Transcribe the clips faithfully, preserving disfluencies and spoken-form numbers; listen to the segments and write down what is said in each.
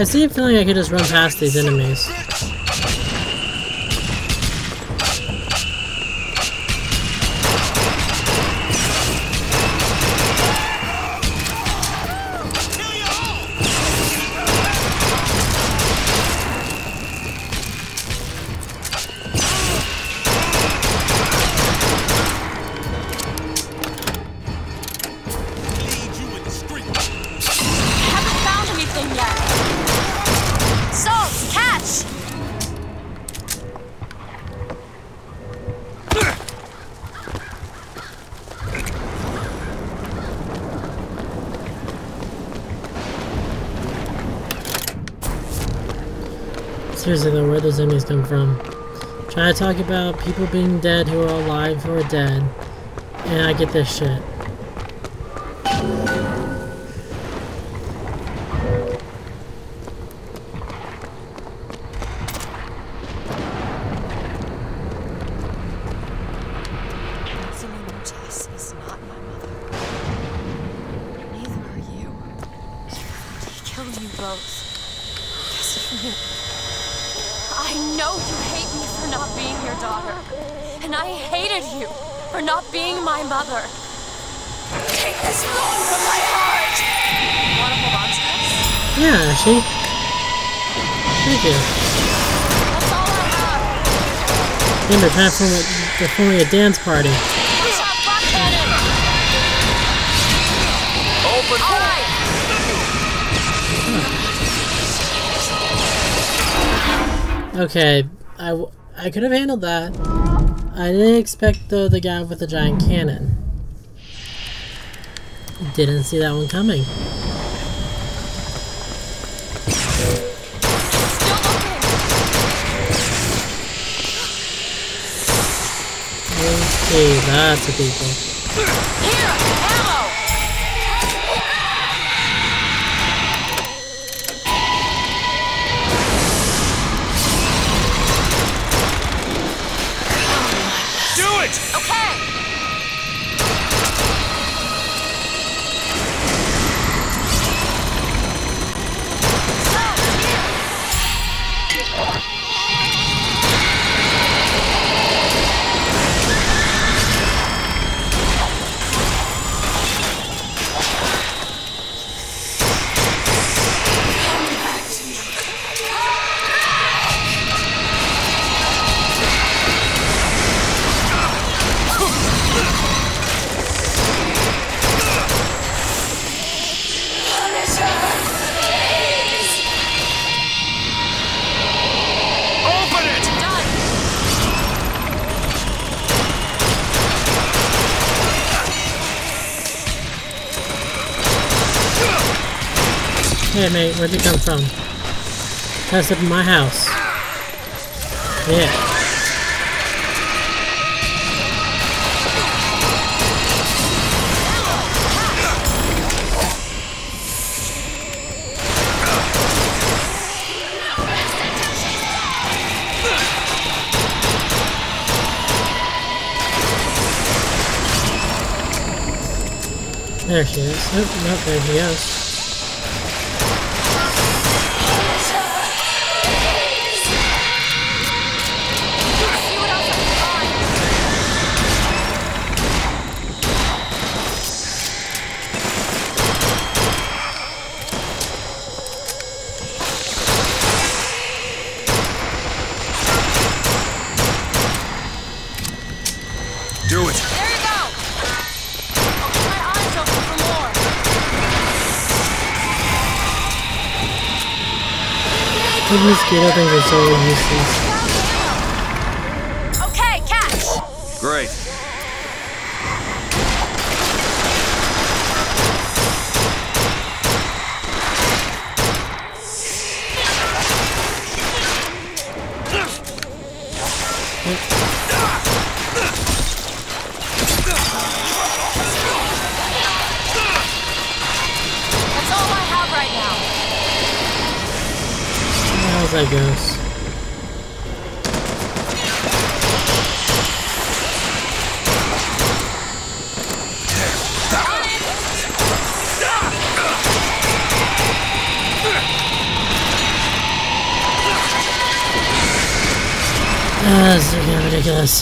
I see a feeling I could just run past these enemies. Seriously though, where those enemies come from? I'm trying to talk about people being dead who are alive who are dead, and I get this shit. Selene Ortiz is not my mother. Neither are you. He killed you both. Yes, you did. I know you hate me for not being your daughter, and I hated you for not being my mother. Take this bone from my heart! You want to hold on to this? Yeah, she... Thank you. That's all I have. Damn, they're performing a, they're forming a dance party. We have Buckhannon! Open all right! Okay, I, w I could have handled that. I didn't expect the, the guy with the giant cannon. Didn't see that one coming. Okay, that's a people. Here, ammo! Hey mate, where'd you come from? That's up in my house. Yeah. There she is. Oh, no, there she goes. These mosquito things are so useless. Okay, catch! Great. That's all I have right now. How's that goes? is freaking ridiculous.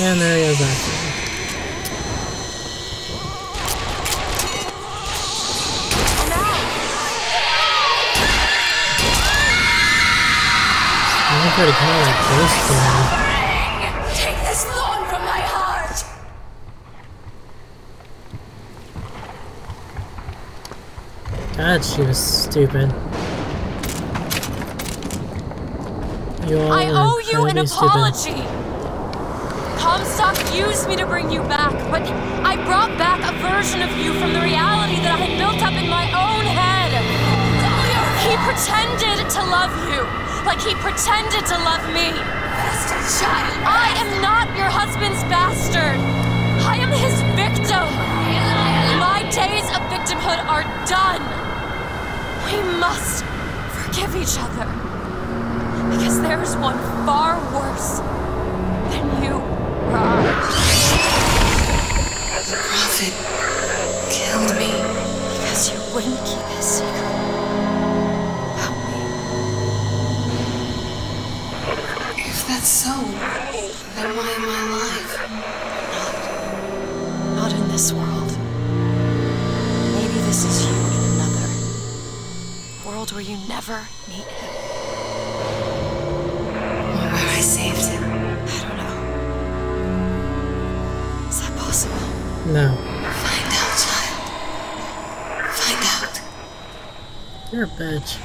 And there he goes after me. I'm pretty kind of like ghost guy. God, she was stupid. You all I owe you an apology! Stupid. Comstock used me to bring you back, but I brought back a version of you from the reality that I had built up in my own head. He pretended to love you, like he pretended to love me. Child. I am not your husband's bastard. I am his victim. My days of victimhood are done. We must forgive each other. Because there is one far worse than you or I. The prophet killed me because you wouldn't keep his secret. Help me. If that's so, then why am I alive? Not, not in this world. Maybe this is you in another world where you never meet him. Or where I saved him. I don't know. Is that possible? No. Find out, child. Find out. You're a bitch.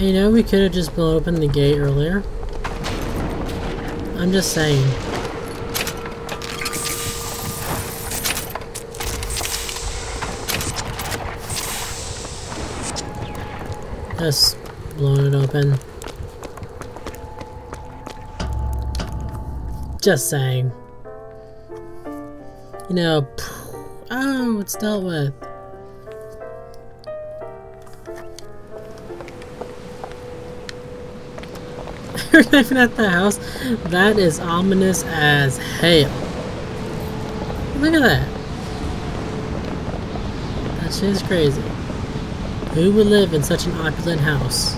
You know, we could have just blown open the gate earlier. I'm just saying. Just blown it open. Just saying. You know, oh, it's dealt with. Even at the house, that is ominous as hell. Look at that. That shit is crazy. Who would live in such an opulent house?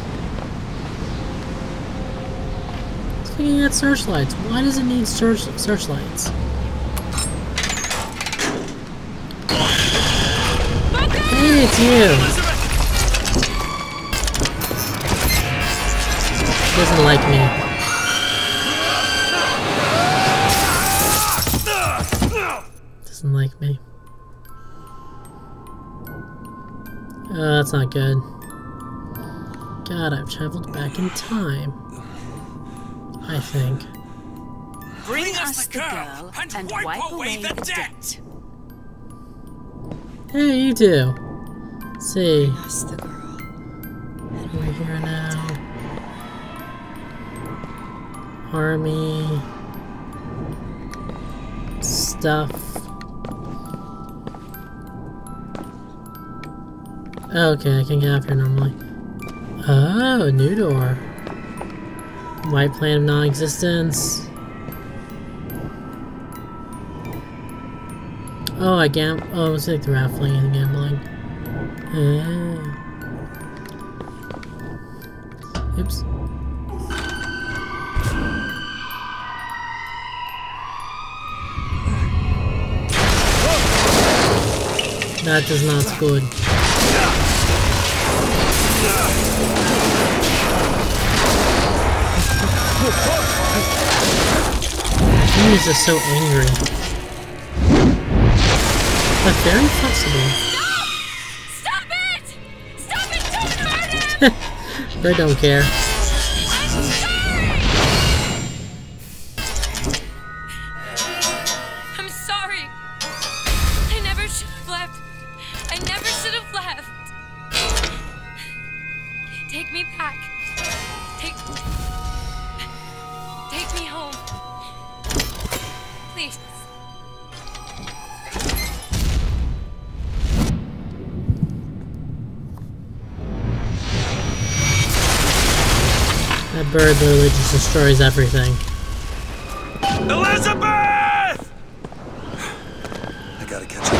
It's looking at searchlights. Why does it need search searchlights? Hey, it's you. Doesn't like me. Doesn't like me. Uh, that's not good. God, I've traveled back in time. I think. Bring us the girl and wipe away the debt. Hey, you two. Let's see. We're here now. Army stuff. Okay, I can get out here normally. Oh, new door. White plane of non-existence. Oh, I gam. Oh, it's like the raffling and gambling. Yeah. Oops. That is not good. He is just so angry. But very flexible. Stop! Stop it! Stop it! Don't hurt him! They don't care. bird literally just destroys everything. Elizabeth! I gotta catch up.